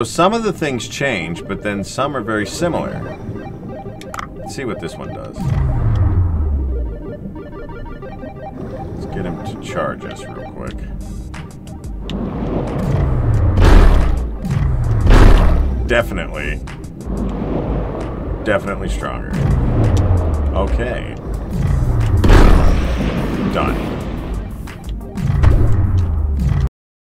So some of the things change, but then some are very similar. Let's see what this one does. Let's get him to charge us real quick. Definitely. Definitely stronger. Okay. Done.